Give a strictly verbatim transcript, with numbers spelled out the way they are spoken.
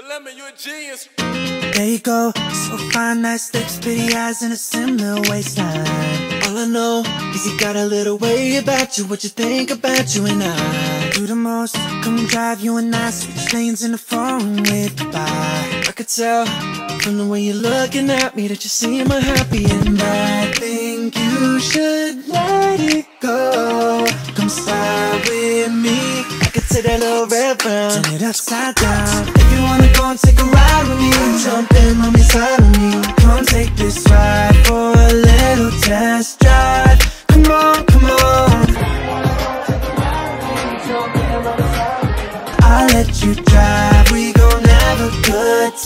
Dilemma, you're a genius. There you go, so fine, nice lips, pretty eyes, and a similar waistline. All I know is you got a little way about you, what you think about you and I. Do the most, come drive you and I, switch lanes in the foreign with goodbye. I could tell from the way you're looking at me that you see my happy, and I think you should let it go. Come slide with me, I could say that little river, turn it upside down. You wanna go and take a ride with me? Jump in, mommy, side of me. Come take this ride for a little test drive. Come on, come on. I'll let you drive. We gon' have a good